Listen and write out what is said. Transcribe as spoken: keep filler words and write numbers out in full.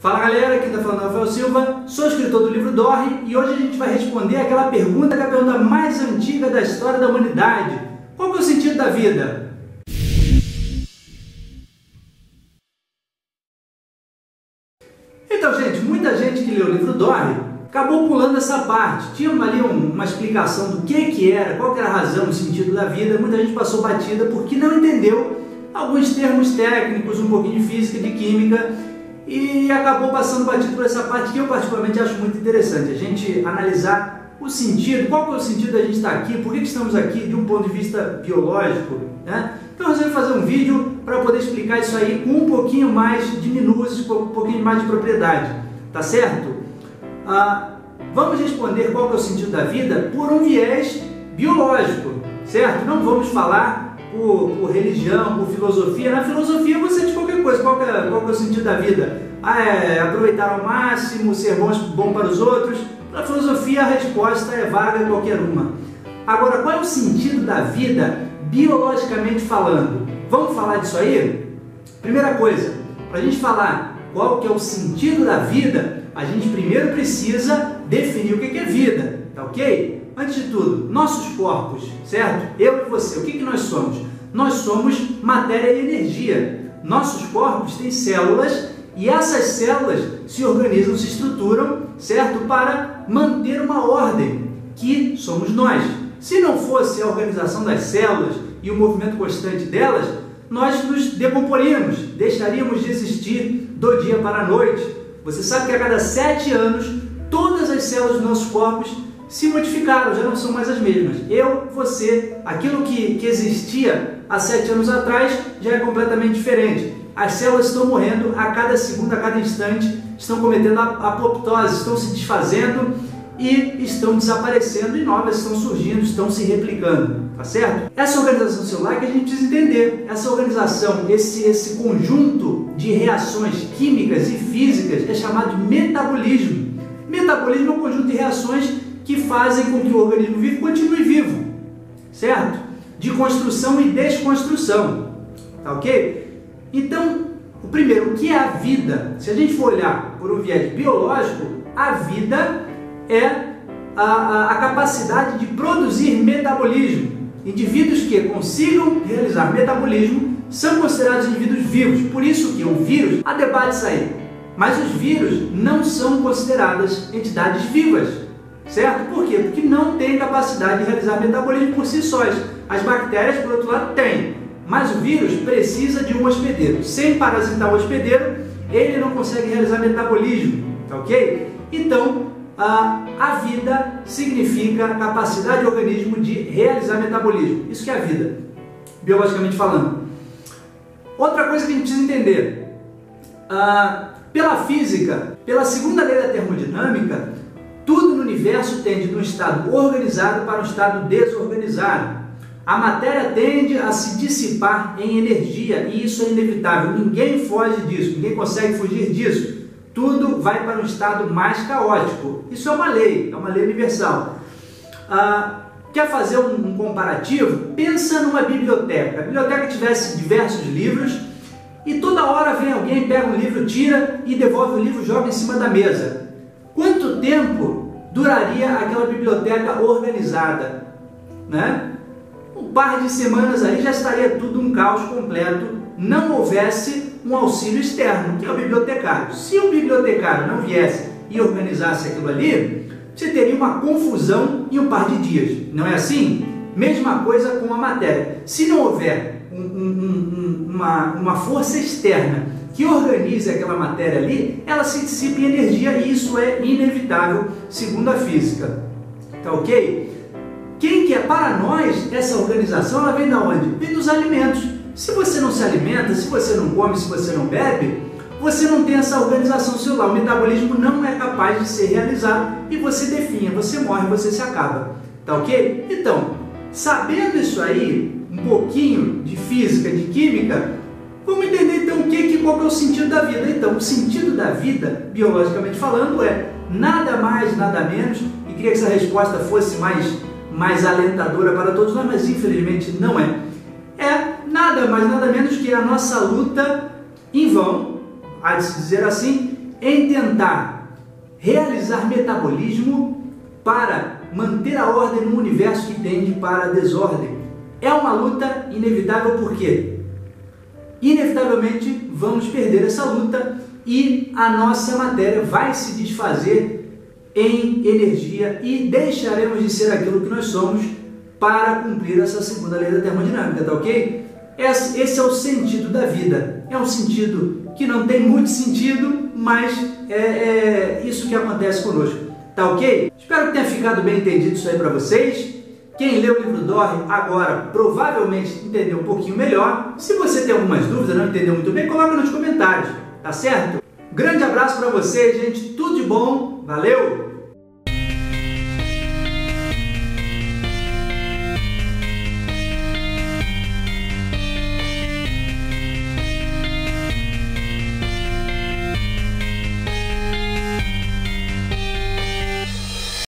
Fala galera, aqui está falando Rafael Silva, sou escritor do Livro Dorri e hoje a gente vai responder aquela pergunta que é a pergunta mais antiga da história da humanidade. Qual é o sentido da vida? Então gente, muita gente que leu o Livro Dorri acabou pulando essa parte. Tinha ali uma explicação do que que era, qual que era a razão, o sentido da vida. Muita gente passou batida porque não entendeu alguns termos técnicos, um pouquinho de física, de química, e acabou passando batido por essa parte que eu particularmente acho muito interessante, a gente analisar o sentido, qual que é o sentido da gente estar aqui, por que estamos aqui de um ponto de vista biológico, né? Então eu resolvi fazer um vídeo para poder explicar isso aí com um pouquinho mais de minúcias, com um pouquinho mais de propriedade, tá certo? Ah, vamos responder qual que é o sentido da vida por um viés biológico, certo? Não vamos falar Por, por religião, por filosofia. Na filosofia você diz qualquer coisa, qual, que é, qual que é o sentido da vida? Ah, é aproveitar ao máximo, ser bom, bom para os outros. Na filosofia a resposta é vaga, qualquer uma. Agora, qual é o sentido da vida biologicamente falando? Vamos falar disso aí? Primeira coisa, para a gente falar qual que é o sentido da vida, a gente primeiro precisa definir o que é vida, tá ok? Antes de tudo, nossos corpos, certo? Eu e você, o que, que nós somos? Nós somos matéria e energia. Nossos corpos têm células e essas células se organizam, se estruturam, certo? Para manter uma ordem, que somos nós. Se não fosse a organização das células e o movimento constante delas, nós nos decomporíamos, deixaríamos de existir do dia para a noite. Você sabe que a cada sete anos, todas as células dos nossos corpos se modificaram, já não são mais as mesmas. Eu, você, aquilo que, que existia há sete anos atrás já é completamente diferente. As células estão morrendo a cada segundo, a cada instante, estão cometendo apoptose, estão se desfazendo e estão desaparecendo e novas estão surgindo, estão se replicando, tá certo? Essa organização celular que a gente precisa entender, essa organização, esse, esse conjunto de reações químicas e físicas é chamado de metabolismo. Metabolismo é um conjunto de reações que fazem com que o organismo vivo continue vivo, certo? De construção e desconstrução, tá ok? Então, o primeiro, o que é a vida? Se a gente for olhar por um viés biológico, a vida é a, a, a capacidade de produzir metabolismo. Indivíduos que consigam realizar metabolismo são considerados indivíduos vivos, por isso que um vírus, há debates aí, mas os vírus não são consideradas entidades vivas, certo? Por quê? Porque não tem capacidade de realizar metabolismo por si sós. As bactérias, por outro lado, têm. Mas o vírus precisa de um hospedeiro. Sem parasitar o hospedeiro, ele não consegue realizar metabolismo, tá ok? Então, a, a vida significa a capacidade do organismo de realizar metabolismo. Isso que é a vida, biologicamente falando. Outra coisa que a gente precisa entender. Ah, pela física, pela segunda lei da termodinâmica, tudo no universo tende de um estado organizado para um estado desorganizado. A matéria tende a se dissipar em energia e isso é inevitável. Ninguém foge disso, ninguém consegue fugir disso. Tudo vai para um estado mais caótico. Isso é uma lei, é uma lei universal. Ah, quer fazer um, um comparativo? Pensa numa biblioteca. Se a biblioteca tivesse diversos livros e toda hora vem alguém, pega um livro, tira e devolve o livro, joga em cima da mesa. Quanto tempo duraria aquela biblioteca organizada, né? Um par de semanas aí já estaria tudo um caos completo, não houvesse um auxílio externo, que é o bibliotecário. Se o bibliotecário não viesse e organizasse aquilo ali, você teria uma confusão em um par de dias, não é assim? Mesma coisa com a matéria. Se não houver um, um, um, uma, uma força externa que organize aquela matéria ali, ela se dissipa em energia e isso é inevitável, segundo a física. Tá ok? Quem que é para nós, essa organização, ela vem de onde? Vem dos alimentos. Se você não se alimenta, se você não come, se você não bebe, você não tem essa organização celular. O metabolismo não é capaz de ser realizado e você definha, você morre, você se acaba. Tá ok? Então, sabendo isso aí, um pouquinho de física, de química, vamos entender então o que, que, qual que é o sentido da vida. Então, o sentido da vida, biologicamente falando, é nada mais, nada menos, e queria que essa resposta fosse mais, mais alentadora para todos nós, mas infelizmente não é. É nada mais, nada menos que a nossa luta em vão, há de se dizer assim, em tentar realizar metabolismo para manter a ordem no universo que tende para a desordem. É uma luta inevitável porque, inevitavelmente, vamos perder essa luta e a nossa matéria vai se desfazer em energia e deixaremos de ser aquilo que nós somos para cumprir essa segunda lei da termodinâmica, tá ok? Esse é o sentido da vida. É um sentido que não tem muito sentido, mas é, é isso que acontece conosco, tá ok? Espero que tenha ficado bem entendido isso aí para vocês. Quem leu o livro Dorri agora provavelmente entendeu um pouquinho melhor. Se você tem algumas dúvidas, não entendeu muito bem, coloca nos comentários, tá certo? Grande abraço para vocês, gente. Tudo de bom. Valeu!